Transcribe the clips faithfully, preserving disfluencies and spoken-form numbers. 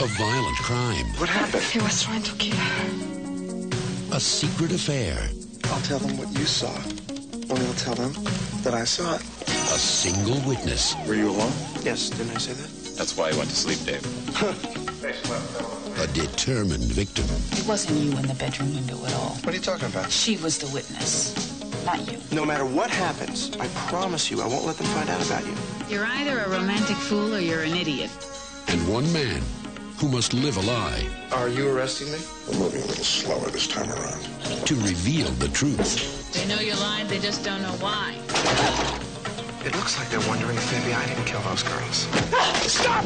of violent crime. What happened? He was trying to kill her. A secret affair. I'll tell them what you saw, and I'll tell them that I saw it. A single witness. Were you alone? Yes, didn't I say that? That's why I went to sleep, Dave. A determined victim. It wasn't you in the bedroom window at all. What are you talking about? She was the witness. Not you. No matter what happens, I promise you I won't let them find out about you. You're either a romantic fool or you're an idiot. And one man who must live a lie. Are you arresting me? We're moving a little slower this time around. To reveal the truth. They know you lied, they just don't know why. It looks like they're wondering if maybe I didn't kill those girls. Stop!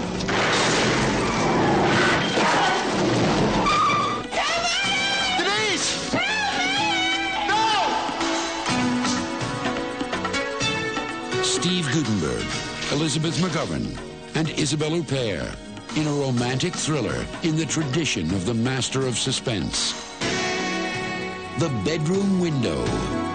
Steve Guttenberg, Elizabeth McGovern, and Isabelle Huppert in a romantic thriller in the tradition of the master of suspense, The Bedroom Window.